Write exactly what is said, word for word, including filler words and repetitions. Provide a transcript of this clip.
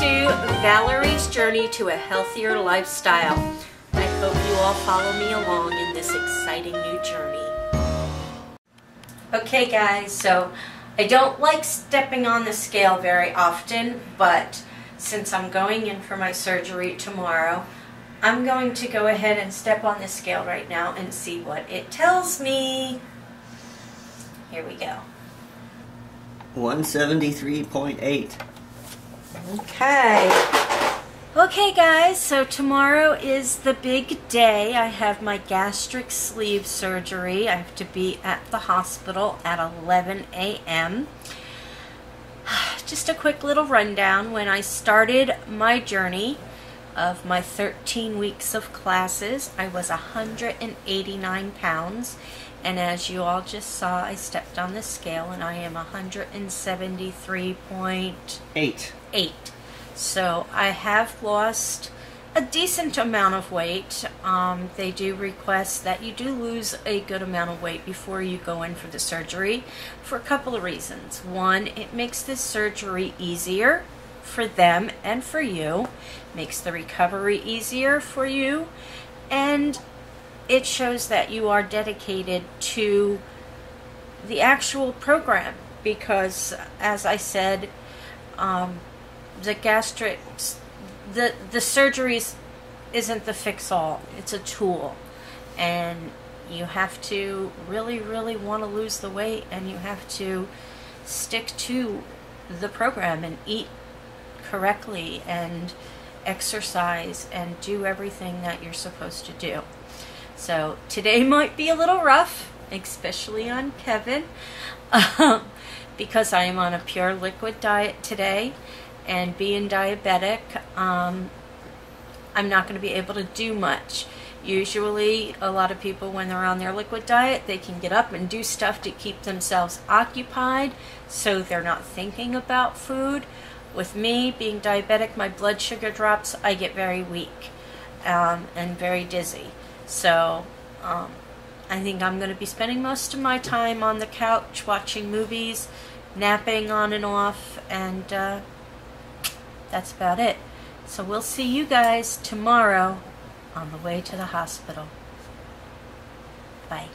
to Valerie's journey to a healthier lifestyle. I hope you all follow me along in this exciting new journey. Okay guys, so I don't like stepping on the scale very often, but since I'm going in for my surgery tomorrow, I'm going to go ahead and step on the scale right now and see what it tells me. Here we go. one seventy-three point eight. Okay. Okay guys, so tomorrow is the big day. I have my gastric sleeve surgery. I have to be at the hospital at eleven A M Just a quick little rundown. When I started my journey of my thirteen weeks of classes, I was one hundred eighty-nine pounds, and as you all just saw, I stepped on the scale and I am one seventy-three point eight. So I have lost a decent amount of weight. Um, they do request that you do lose a good amount of weight before you go in for the surgery for a couple of reasons. One, it makes this surgery easier for them and for you, makes the recovery easier for you, and it shows that you are dedicated to the actual program, because as I said, um, the gastric the the surgeries isn't the fix-all, it's a tool, and you have to really really want to lose the weight, and you have to stick to the program and eat correctly and exercise and do everything that you're supposed to do. So today might be a little rough, especially on Kevin, um, because I am on a pure liquid diet today, and being diabetic, um, I'm not going to be able to do much. Usually a lot of people, when they're on their liquid diet, they can get up and do stuff to keep themselves occupied so they're not thinking about food. With me being diabetic, my blood sugar drops, I get very weak um, and very dizzy. So um, I think I'm going to be spending most of my time on the couch watching movies, napping on and off, and uh, that's about it. So we'll see you guys tomorrow on the way to the hospital. Bye.